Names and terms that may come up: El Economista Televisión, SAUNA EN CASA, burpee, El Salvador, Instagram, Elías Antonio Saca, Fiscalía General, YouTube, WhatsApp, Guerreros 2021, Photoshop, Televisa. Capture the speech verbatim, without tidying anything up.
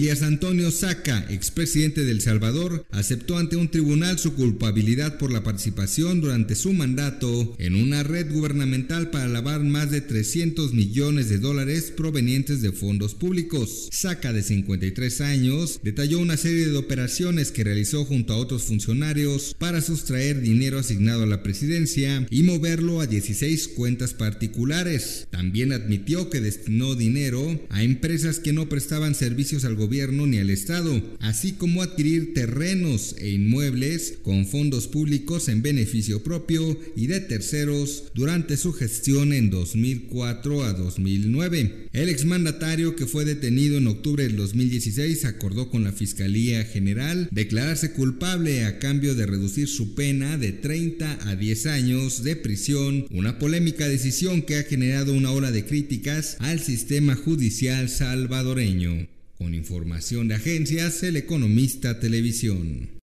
Elías Antonio Saca, expresidente de El Salvador, aceptó ante un tribunal su culpabilidad por la participación durante su mandato en una red gubernamental para lavar más de trescientos millones de dólares provenientes de fondos públicos. Saca, de cincuenta y tres años, detalló una serie de operaciones que realizó junto a otros funcionarios para sustraer dinero asignado a la presidencia y moverlo a dieciséis cuentas particulares. También admitió que destinó dinero a empresas que no prestaban servicios al gobierno ni al Estado, así como adquirir terrenos e inmuebles con fondos públicos en beneficio propio y de terceros durante su gestión en dos mil cuatro a dos mil nueve. El exmandatario, que fue detenido en octubre del dos mil dieciséis, acordó con la Fiscalía General declararse culpable a cambio de reducir su pena de treinta a diez años de prisión, una polémica decisión que ha generado una ola de críticas al sistema judicial salvadoreño. Con información de agencias, El Economista Televisión.